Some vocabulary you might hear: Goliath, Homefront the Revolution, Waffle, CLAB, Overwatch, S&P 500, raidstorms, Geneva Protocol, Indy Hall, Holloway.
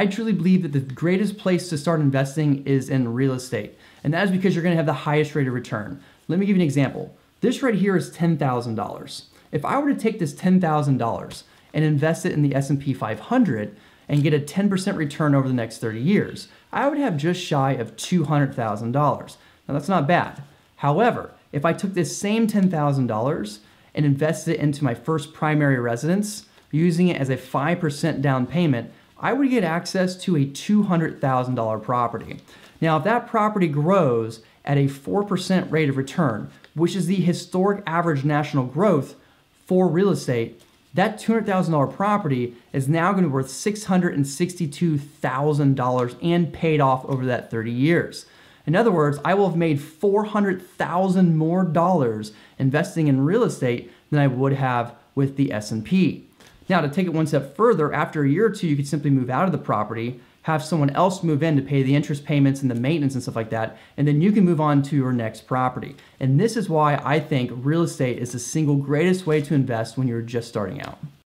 I truly believe that the greatest place to start investing is in real estate. And that is because you're gonna have the highest rate of return. Let me give you an example. This right here is $10,000. If I were to take this $10,000 and invest it in the S&P 500 and get a 10% return over the next 30 years, I would have just shy of $200,000. Now that's not bad. However, if I took this same $10,000 and invested it into my first primary residence, using it as a 5% down payment, I would get access to a $200,000 property. Now, if that property grows at a 4% rate of return, which is the historic average national growth for real estate, that $200,000 property is now going to be worth $662,000 and paid off over that 30 years. In other words, I will have made $400,000 more dollars investing in real estate than I would have with the S&P. Now, to take it one step further, after a year or two, you could simply move out of the property, have someone else move in to pay the interest payments and the maintenance and stuff like that, and then you can move on to your next property. And this is why I think real estate is the single greatest way to invest when you're just starting out.